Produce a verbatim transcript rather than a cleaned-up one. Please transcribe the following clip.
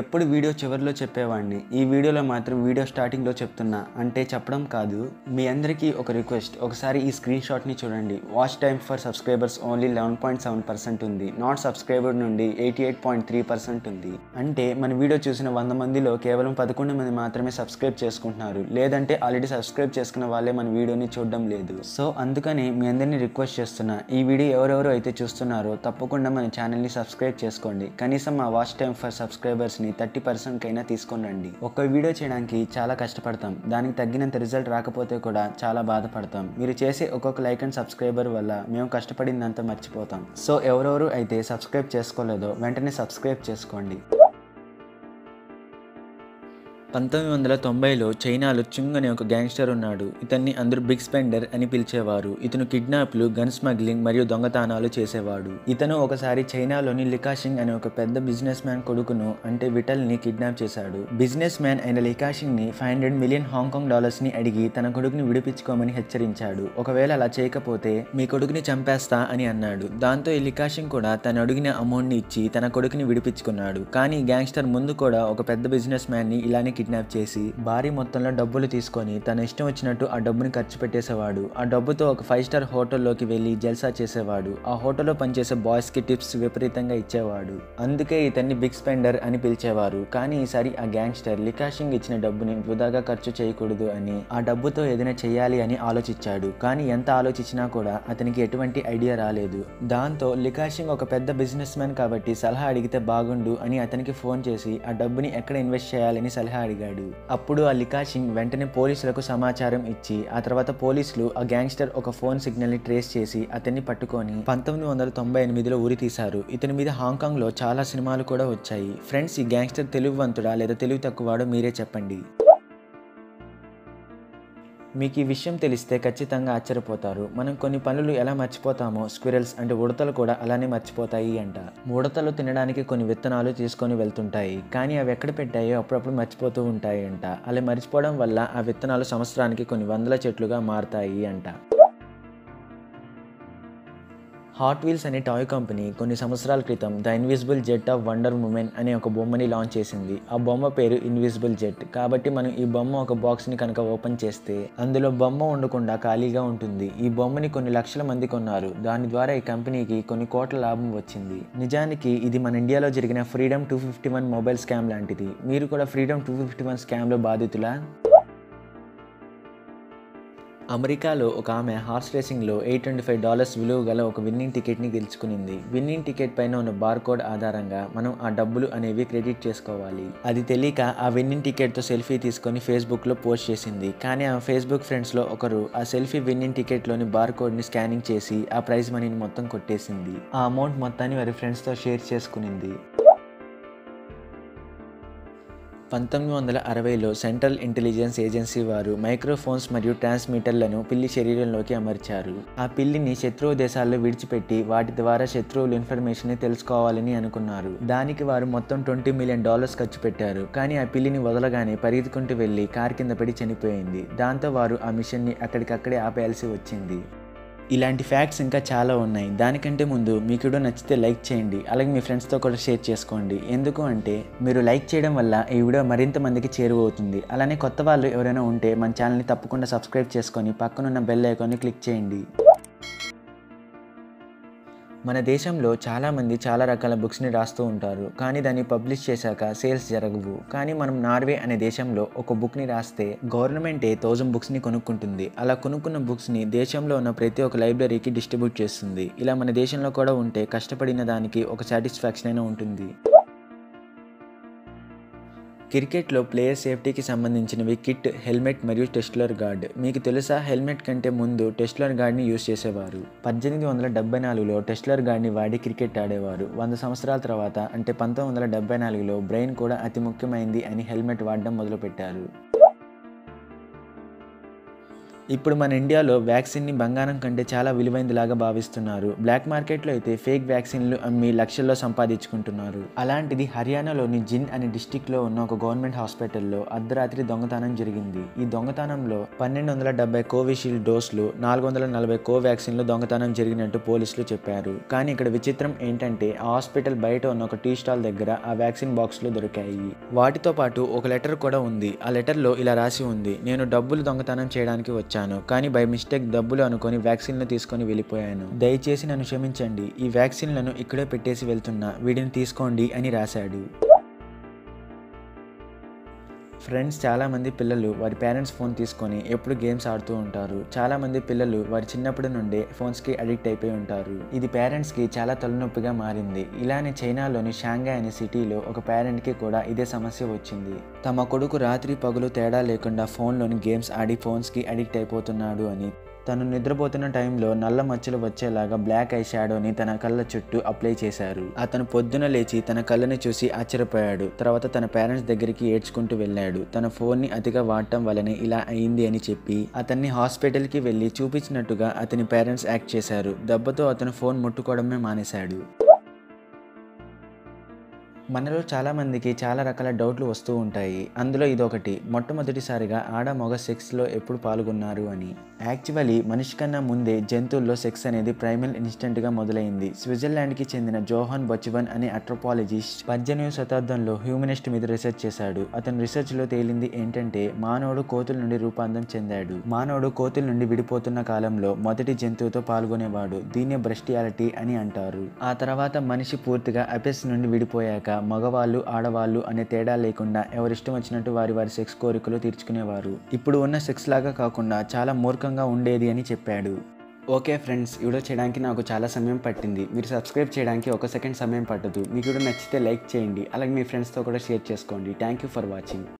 ఎప్పుడు వీడియో చివర్లో చెప్పేవాడిని, ఈ వీడియోలో మాత్రం వీడియో స్టార్టింగ్లో చెప్తున్నా. అంటే చెప్పడం కాదు, మీ అందరికీ ఒక రిక్వెస్ట్, ఒకసారి ఈ స్క్రీన్ షాట్ని చూడండి. Watch time for subscribers only eleven point seven percent ఉంది, నాట్ సబ్స్క్రైబర్ నుండి eighty eight point three percent ఉంది. అంటే మన వీడియో చూసిన వంద మందిలో కేవలం పదకొండు మంది మాత్రమే సబ్స్క్రైబ్ చేసుకుంటున్నారు, లేదంటే ఆల్రెడీ సబ్స్క్రైబ్ చేసుకున్న వాళ్ళే మన వీడియోని చూడడం లేదు. సో అందుకని మీ అందరినీ రిక్వెస్ట్ చేస్తున్నా, ఈ వీడియో ఎవరెవరు అయితే చూస్తున్నారో తప్పకుండా మన ఛానల్ని సబ్స్క్రైబ్ చేసుకోండి. కనీసం మా వాచ్ టైం ఫర్ సబ్స్క్రైబర్స్ని థర్టీ పర్సెంట్కి అయినా తీసుకొని రండి. ఒక వీడియో చేయడానికి చాలా కష్టపడతాం, దానికి తగ్గినంత రిజల్ట్ రాకపోతే కూడా చాలా బాధపడతాం. మీరు చేసే ఒక్కొక్క లైక్ అండ్ సబ్స్క్రైబర్ వల్ల మేము కష్టపడిందంతా మర్చిపోతాం. సో ఎవరెవరు అయితే సబ్స్క్రైబ్ చేసుకోలేదో వెంటనే సబ్స్క్రైబ్ చేసుకోండి. పంతొమ్మిది వందల తొంభైలో చైనాలో చుంగ్ అనే ఒక గ్యాంగ్స్టర్ ఉన్నాడు. ఇతన్ని అందరూ బిగ్ స్పెండర్ అని పిలిచేవారు. ఇతను కిడ్నాప్లు, గన్ స్మగ్లింగ్ మరియు దొంగతనాలు చేసేవాడు. ఇతను ఒకసారి చైనాలోని లికాషింగ్ అనే ఒక పెద్ద బిజినెస్ మ్యాన్ కొడుకును అంటే విఠల్ని కిడ్నాప్ చేశాడు. బిజినెస్ మ్యాన్ అయిన లికాషింగ్ ని five hundred million Hong Kong dollars ని అడిగి తన కొడుకుని విడిపించుకోమని హెచ్చరించాడు. ఒకవేళ అలా చేయకపోతే మీ కొడుకుని చంపేస్తా అని అన్నాడు. దాంతో ఈ లికాషింగ్ కూడా తను అడిగిన అమౌంట్ ని ఇచ్చి తన కొడుకుని విడిపించుకున్నాడు. కానీ గ్యాంగ్స్టర్ ముందు కూడా ఒక పెద్ద బిజినెస్ మ్యాన్ ని ఇలానే కిడ్నాప్ చేసి భారీ మొత్తంలో డబ్బులు తీసుకొని తన ఇష్టం వచ్చినట్టు ఆ డబ్బుని ఖర్చు పెట్టేసేవాడు. ఆ డబ్బుతో ఒక ఫైవ్ స్టార్ హోటల్లోకి వెళ్ళి జల్సా చేసేవాడు. ఆ హోటల్లో పనిచేసే బాయ్స్ కి టిప్స్ విపరీతంగా ఇచ్చేవాడు. అందుకే ఇతన్ని బిగ్ స్పెండర్ అని పిలిచేవారు. కానీ ఈసారి ఆ గ్యాంగ్స్టర్ లికాషింగ్ ఇచ్చిన డబ్బుని వృధాగా ఖర్చు చేయకూడదు అని ఆ డబ్బుతో ఏదైనా చేయాలి అని ఆలోచించాడు. కానీ ఎంత ఆలోచించినా కూడా అతనికి ఎటువంటి ఐడియా రాలేదు. దాంతో లికాషింగ్ ఒక పెద్ద బిజినెస్ మ్యాన్ కాబట్టి సలహా అడిగితే బాగుండు అని అతనికి ఫోన్ చేసి ఆ డబ్బుని ఎక్కడ ఇన్వెస్ట్ చేయాలని సలహా అడిగాడు. అప్పుడు ఆ లికాషింగ్ వెంటనే పోలీసులకు సమాచారం ఇచ్చి ఆ తర్వాత పోలీసులు ఆ గ్యాంగ్స్టర్ ఒక ఫోన్ సిగ్నల్ ని ట్రేస్ చేసి అతన్ని పట్టుకొని పంతొమ్మిది వందల తొంభై ఎనిమిదిలో ఉరి తీశారు. ఇతని మీద హాంకాంగ్ లో చాలా సినిమాలు కూడా వచ్చాయి. ఫ్రెండ్స్, ఈ గ్యాంగ్స్టర్ తెలివివంతుడా లేదా తెలివి తక్కువవాడో మీరే చెప్పండి. మీకు ఈ విషయం తెలిస్తే ఖచ్చితంగా ఆశ్చర్యపోతారు. మనం కొన్ని పనులు ఎలా మర్చిపోతామో స్క్విరల్స్ అంటే ఉడతలు కూడా అలానే మర్చిపోతాయి అంట. ఉడతలు తినడానికి కొన్ని విత్తనాలు తీసుకొని వెళ్తుంటాయి, కానీ అవి ఎక్కడ పెట్టాయో అప్పుడప్పుడు మర్చిపోతూ ఉంటాయి అంట. అలా మర్చిపోవడం వల్ల ఆ విత్తనాలు సంవత్సరానికి కొన్ని వందల చెట్లుగా మారుతాయి అంట. హాట్ వీల్స్ అనే టాయ్ కంపెనీ కొన్ని సంవత్సరాల క్రితం the invisible jet of Wonder Woman అనే ఒక బొమ్మని లాంచ్ చేసింది. ఆ బొమ్మ పేరు ఇన్విజిబుల్ జెట్ కాబట్టి మనం ఈ బొమ్మ ఒక బాక్స్ని కనుక ఓపెన్ చేస్తే అందులో బొమ్మ ఉండకుండా ఖాళీగా ఉంటుంది. ఈ బొమ్మని కొన్ని లక్షల మంది కొన్నారు. దాని ద్వారా ఈ కంపెనీకి కొన్ని కోట్ల లాభం వచ్చింది. నిజానికి ఇది మన ఇండియాలో జరిగిన Freedom two fifty one mobile scam లాంటిది. మీరు కూడా ఫ్రీడమ్ టూ ఫిఫ్టీ వన్ స్కామ్లో బాధితులా? అమెరికాలో ఒక ఆమె హార్స్ రేసింగ్లో ఎయిట్ ట్వంటీ ఫైవ్ డాలర్స్ విలువ గల ఒక విన్నింగ్ టికెట్ని గెలుచుకునింది. విన్నింగ్ టికెట్ పైన ఉన్న బార్కోడ్ ఆధారంగా మనం ఆ డబ్బులు అనేవి క్రెడిట్ చేసుకోవాలి. అది తెలియక ఆ విన్నింగ్ టికెట్తో సెల్ఫీ తీసుకొని ఫేస్బుక్లో పోస్ట్ చేసింది. కానీ ఆమె ఫేస్బుక్ ఫ్రెండ్స్లో ఒకరు ఆ సెల్ఫీ విన్నింగ్ టికెట్లోని బార్కోడ్ని స్కానింగ్ చేసి ఆ ప్రైజ్ మనీని మొత్తం కొట్టేసింది. ఆ అమౌంట్ మొత్తాన్ని వారి ఫ్రెండ్స్తో షేర్ చేసుకునింది. పంతొమ్మిది వందల అరవైలో సెంట్రల్ ఇంటెలిజెన్స్ ఏజెన్సీ వారు మైక్రోఫోన్స్ మరియు ట్రాన్స్మిటర్లను పిల్లి శరీరంలోకి అమర్చారు. ఆ పిల్లిని శత్రువు దేశాల్లో విడిచిపెట్టి వాటి ద్వారా శత్రువుల ఇన్ఫర్మేషన్ తెలుసుకోవాలని అనుకున్నారు. దానికి వారు మొత్తం ట్వంటీ మిలియన్ డాలర్స్ ఖర్చు పెట్టారు. కానీ ఆ పిల్లిని వదలగానే పరిగెత్తుకుంటూ వెళ్ళి కారు కింద పడి చనిపోయింది. దాంతో వారు ఆ మిషన్ని అక్కడికక్కడే ఆపేయాల్సి వచ్చింది. ఇలాంటి ఫ్యాక్ట్స్ ఇంకా చాలా ఉన్నాయి. దానికంటే ముందు మీకు కూడా నచ్చితే లైక్ చేయండి, అలాగే మీ ఫ్రెండ్స్తో కూడా షేర్ చేసుకోండి. ఎందుకు అంటే మీరు లైక్ చేయడం వల్ల ఈ వీడియో మరింత మందికి చేరువవుతుంది. అలానే కొత్త వాళ్ళు ఎవరైనా ఉంటే మన ఛానల్ని తప్పకుండా సబ్స్క్రైబ్ చేసుకొని పక్కనున్న బెల్ ఐకాన్ని క్లిక్ చేయండి. మన దేశంలో చాలామంది చాలా రకాల బుక్స్ని రాస్తూ ఉంటారు, కానీ దాన్ని పబ్లిష్ చేశాక సేల్స్ జరగవు. కానీ మనం నార్వే అనే దేశంలో ఒక బుక్ని రాస్తే గవర్నమెంటే థౌజండ్ బుక్స్ని కొనుక్కుంటుంది. అలా కొనుక్కున్న బుక్స్ని దేశంలో ఉన్న ప్రతి ఒక్క లైబ్రరీకి డిస్ట్రిబ్యూట్ చేస్తుంది. ఇలా మన దేశంలో కూడా ఉంటే కష్టపడిన దానికి ఒక సాటిస్ఫాక్షన్ అయినా ఉంటుంది. క్రికెట్లో ప్లేయర్ సేఫ్టీకి సంబంధించినవి కిట్, హెల్మెట్ మరియు టెస్టులర్ గార్డ్. మీకు తెలుసా, హెల్మెట్ కంటే ముందు టెస్టులర్ గార్డ్ని యూజ్ చేసేవారు. పద్దెనిమిది వందల డెబ్బై నాలుగులో టెస్టులర్ గార్డ్ని వాడి క్రికెట్ ఆడేవారు. వంద సంవత్సరాల తర్వాత అంటే పంతొమ్మిది వందల డెబ్బై నాలుగులో బ్రెయిన్ కూడా అతి ముఖ్యమైంది అని హెల్మెట్ వాడడం మొదలుపెట్టారు. ఇప్పుడు మన ఇండియాలో వ్యాక్సిన్ని బంగారం కంటే చాలా విలువైనదిలాగా భావిస్తున్నారు. బ్లాక్ మార్కెట్లో అయితే ఫేక్ వ్యాక్సిన్లు అమ్మి లక్షల్లో సంపాదించుకుంటున్నారు. అలాంటిది హర్యానాలోని జిన్ అనే డిస్టిక్లో ఉన్న ఒక గవర్నమెంట్ హాస్పిటల్లో అర్ధరాత్రి దొంగతనం జరిగింది. ఈ దొంగతనంలో పన్నెండు వందల డెబ్బై కోవిషీల్డ్ డోసులు నాలుగు వందల నలభై కోవాక్సిన్లు దొంగతనం జరిగినట్టు పోలీసులు చెప్పారు. కానీ ఇక్కడ విచిత్రం ఏంటంటే ఆ హాస్పిటల్ బయట ఉన్న ఒక టీ స్టాల్ దగ్గర ఆ వ్యాక్సిన్ బాక్సులు దొరికాయి. వాటితో పాటు ఒక లెటర్ కూడా ఉంది. ఆ లెటర్లో ఇలా రాసి ఉంది, నేను డబ్బులు దొంగతనం చేయడానికి వచ్చాను, కానీ బై మిస్టేక్ డబ్బులు అనుకొని వ్యాక్సిన్లు తీసుకొని వెళ్ళిపోయాను. దయచేసి నన్ను క్షమించండి, ఈ వ్యాక్సిన్లను ఇక్కడే పెట్టేసి వెళ్తున్నా, వీటిని తీసుకోండి అని రాశాడు. ఫ్రెండ్స్, చాలామంది పిల్లలు వారి పేరెంట్స్ ఫోన్ తీసుకొని ఎప్పుడు గేమ్స్ ఆడుతూ ఉంటారు. చాలామంది పిల్లలు వారి చిన్నప్పటి నుండే ఫోన్స్కి అడిక్ట్ అయిపోయి ఉంటారు. ఇది పేరెంట్స్కి చాలా తలనొప్పిగా మారింది. ఇలానే చైనాలోని షాంఘై అనే సిటీలో ఒక పేరెంట్కి కూడా ఇదే సమస్య వచ్చింది. తమ కొడుకు రాత్రి పగులు తేడా లేకుండా ఫోన్లోని గేమ్స్ ఆడి ఫోన్స్కి అడిక్ట్ అయిపోతున్నాడు అని, తను నిద్రపోతున్న టైంలో నల్ల మచ్చలు వచ్చేలాగా బ్లాక్ ఐ షాడోని తన కళ్ళ చుట్టూ అప్లై చేశారు. అతను పొద్దున లేచి తన కళ్ళని చూసి ఆశ్చర్యపోయాడు. తర్వాత తన పేరెంట్స్ దగ్గరికి ఏడ్చుకుంటూ వెళ్ళాడు. తన ఫోన్ని అతిగా వాడటం వల్లనే ఇలా అయింది అని చెప్పి అతన్ని హాస్పిటల్కి వెళ్ళి చూపించినట్టుగా అతని పేరెంట్స్ యాక్ట్ చేశారు. దెబ్బతో అతను ఫోన్ ముట్టుకోవడమే మానేశాడు. మనలో చాలామందికి చాలా రకాల డౌట్లు వస్తూ ఉంటాయి. అందులో ఇదొకటి, మొట్టమొదటిసారిగా ఆడ మగ సెక్స్లో ఎప్పుడు పాల్గొన్నారు అని. యాక్చువల్లీ మనిషి కన్నా ముందే జంతువుల్లో సెక్స్ అనేది ప్రైమల్ ఇన్స్టెంట్గా మొదలైంది. స్విట్జర్లాండ్కి చెందిన జోహాన్ బచ్వన్ అనే ఆంథ్రోపాలజిస్ట్ పద్దెనిమిదవ శతాబ్దంలో హ్యూమనిస్ట్ మీద రీసెర్చ్ చేశాడు. అతని రీసెర్చ్లో తేలింది ఏంటంటే మానవుడు కోతుల నుండి రూపాంతరం చెందాడు. మానవుడు కోతుల నుండి విడిపోతున్న కాలంలో మొదటి జంతువుతో పాల్గొనేవాడు. దీన్నే బ్రెస్టియాలిటీ అని అంటారు. ఆ తర్వాత మనిషి పూర్తిగా అపెస్ నుండి విడిపోయాక మగవాళ్ళు ఆడవాళ్ళు అనే తేడా లేకుండా ఎవరిష్టం వచ్చినట్టు వారి వారి సెక్స్ కోరికలు తీర్చుకునేవారు. ఇప్పుడు ఉన్న సెక్స్ లాగా కాకుండా చాలా మూర్ఖంగా ఉండేది అని చెప్పాడు. ఓకే ఫ్రెండ్స్, వీడియో చేయడానికి నాకు చాలా సమయం పట్టింది. మీరు సబ్స్క్రైబ్ చేయడానికి ఒక సెకండ్ సమయం పట్టదు. మీకు నచ్చితే లైక్ చేయండి, అలాగే మీ ఫ్రెండ్స్తో కూడా షేర్ చేసుకోండి. Thank you for watching.